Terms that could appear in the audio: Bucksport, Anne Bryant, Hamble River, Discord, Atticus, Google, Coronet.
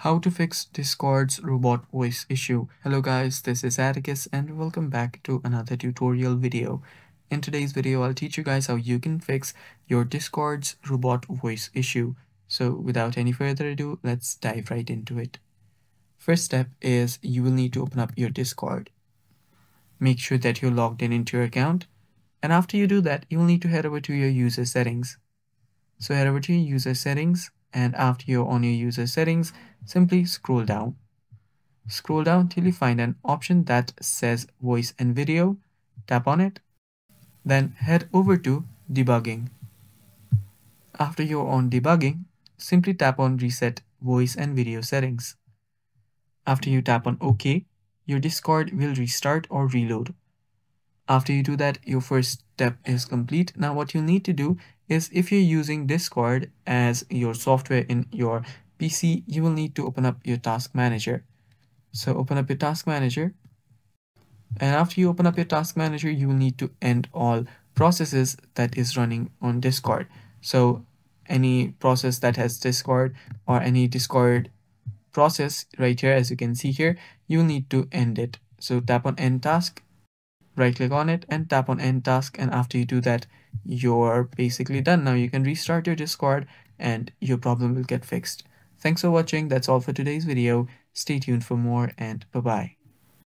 How to fix Discord's robot voice issue. Hello guys, this is Atticus and welcome back to another tutorial video. In today's video, I'll teach you guys how you can fix your Discord's robot voice issue. So without any further ado, let's dive right into it. First step is you will need to open up your Discord. Make sure that you're logged in into your account. And after you do that, you'll need to head over to your user settings. So head over to your user settings. And after you're on your user settings, simply scroll down. Scroll down till you find an option that says voice and video. Tap on it. Then head over to debugging. After you're on debugging, simply tap on reset voice and video settings. After you tap on OK, your Discord will restart or reload. After you do that, your first step is complete. Now what you need to do is if you're using Discord as your software in your PC, you will need to open up your task manager. So open up your task manager. And after you open up your task manager, you will need to end all processes that is running on Discord. So any process that has Discord or any Discord process right here, as you can see here, you will need to end it. So tap on end task. Right click on it and tap on end task, and after you do that, you're basically done. Now you can restart your Discord and your problem will get fixed. Thanks for watching. That's all for today's video. Stay tuned for more and bye-bye.